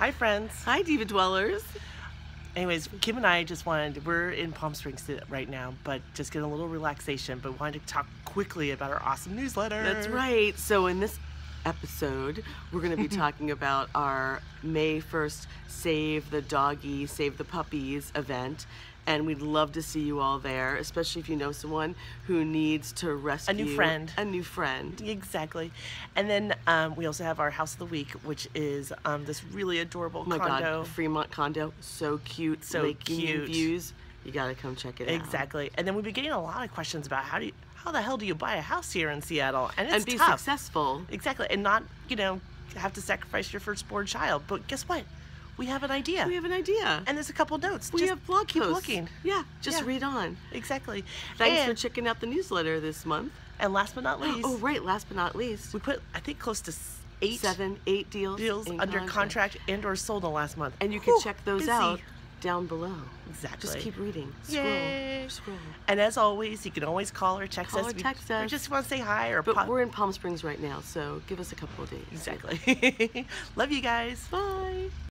Hi, friends. Hi, Diva Dwellers. Anyways, Kim and I just we're in Palm Springs right now, but just getting a little relaxation, but wanted to talk quickly about our awesome newsletter. That's right. So in this episode, we're going to be talking about our May 1st Save the Doggy Save the Puppies event. And we'd love to see you all there, especially if you know someone who needs to rescue a new friend. Exactly. And then we also have our House of the Week, which is this really adorable condo. God, Fremont condo, so cute, so cute views. You got to come check it out. Exactly. And then we've been getting a lot of questions about how the hell do you buy a house here in Seattle and be tough. Successful. Exactly, and not have to sacrifice your firstborn child. But guess what? We have an idea. We have an idea. And there's a couple notes. We just have blog posts. Keep looking. Yeah, just read on. Exactly. Thanks for checking out the newsletter this month. And last but not least. Oh, right. Last but not least. We put, I think, close to eight deals under contract and or sold in the last month. And you can check those out down below. Exactly. Just keep reading. Scroll. And as always, you can always call or text us. Or just want to say hi. But we're in Palm Springs right now, so give us a couple of days. Exactly. Love you guys. Bye.